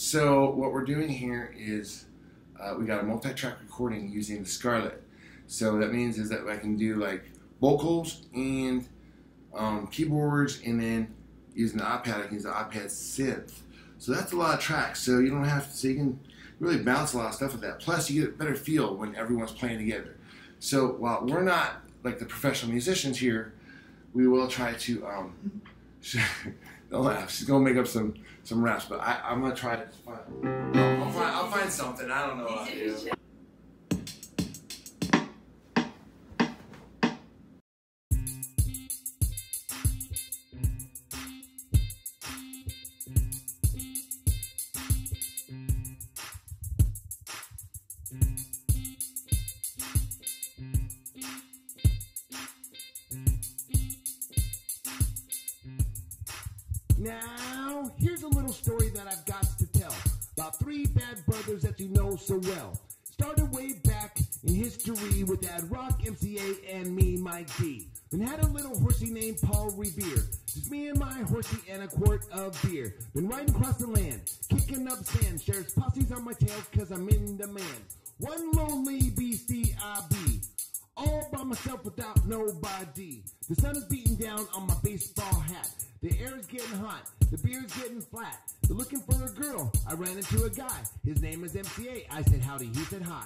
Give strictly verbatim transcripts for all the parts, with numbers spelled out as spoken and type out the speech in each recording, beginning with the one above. So what we're doing here is uh, we got a multi-track recording using the Scarlett. So what that means is that I can do like vocals and um, keyboards, and then using the iPad, I can use the iPad synth. So that's a lot of tracks. So you don't have to, so you can really bounce a lot of stuff with that. Plus you get a better feel when everyone's playing together. So while we're not like the professional musicians here, we will try to, um, don't laugh, she's gonna make up some, some raps, but I, I'm gonna try to find, I'll, I'll, find, I'll find something, I don't know what I do. Now, here's a little story that I've got to tell about three bad brothers that you know so well. Started way back in history with Ad-Rock, M C A, and me, Mike D. Then had a little horsey named Paul Revere. Just me and my horsey and a quart of beer. Been riding across the land, kicking up sand. Sheriff's posse's on my tail because I'm in demand. One lonely beastie I be. All by myself without nobody. The sun is beating down on my baseball hat. The air is getting hot. The beer is getting flat. They're looking for a girl. I ran into a guy. His name is M C A. I said howdy. He said hi.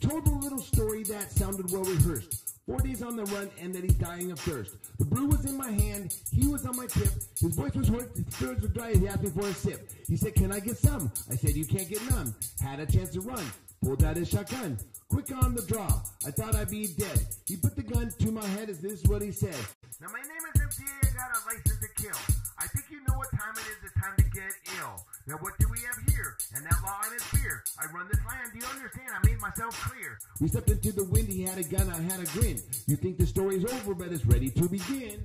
Told a little story that sounded well rehearsed. Four days on the run and that he's dying of thirst. The brew was in my hand, he was on my tip. His voice was hoarse, his spirits were dry, he asked me for a sip. He said, can I get some? I said, you can't get none. Had a chance to run, pulled out his shotgun. Quick on the draw, I thought I'd be dead. He put the gun to my head, is this what he said? Now my name is M C A, I got a license to kill. I think you know what time it is, it's time to get ill. Now what do we have here? And that law and his fear. I run this land, do you understand? I made myself clear. We stepped into the wind, he had a gun, I had a grin. You think the story's over, but it's ready to begin.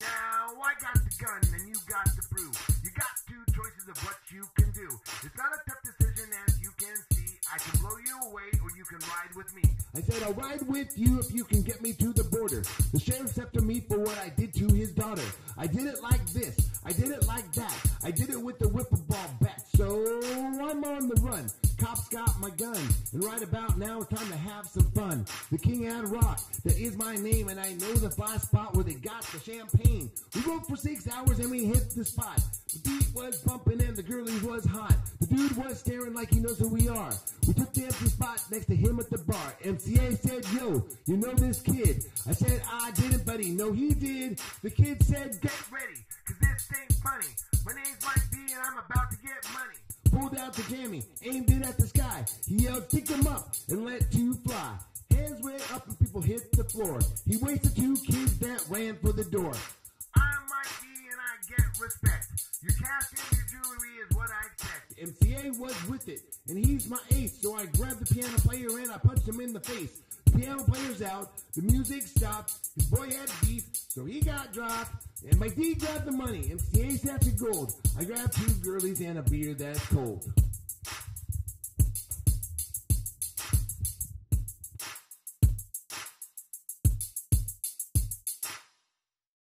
Now I got the gun and you got the brew. You got two choices of what you can do. It's not a tough decision as you can see. I can blow you away or you can ride with me. I said, I'll ride with you if you can get me to the border. The sheriff's after me for what I did to his daughter. I did it like this. I did it like that. I did it with the whip-a-ball bat. So I'm on the run. Cops got my gun. And right about now, it's time to have some fun. The King Ad-Rock, that is my name. And I know the fly spot where they got the champagne. We rode for six hours and we hit the spot. The beat was bumping and the girlie was hot. The dude was staring like he knows who we are. We took the empty spot next to him at the bar. M C A said, yo, you know this kid. I said, I didn't, buddy. No, he did. The kid said, get ready, cause this ain't funny. My name's Mike D and I'm about to get money. Pulled out the jammy, aimed it at the sky. He yelled, pick him up and let two fly. Hands went up and people hit the floor. He wasted two kids that ran for the door. I'm Mike D and I get respect. Your cash and your jewelry is what I expect. M C A was with it, and he's my ace. So I grabbed the piano player and I punched him in the face. The piano player's out, the music stopped. His boy had beef, so he got dropped. And my D grabbed the money, M C A snatched the gold. I grabbed two girlies and a beer that's cold.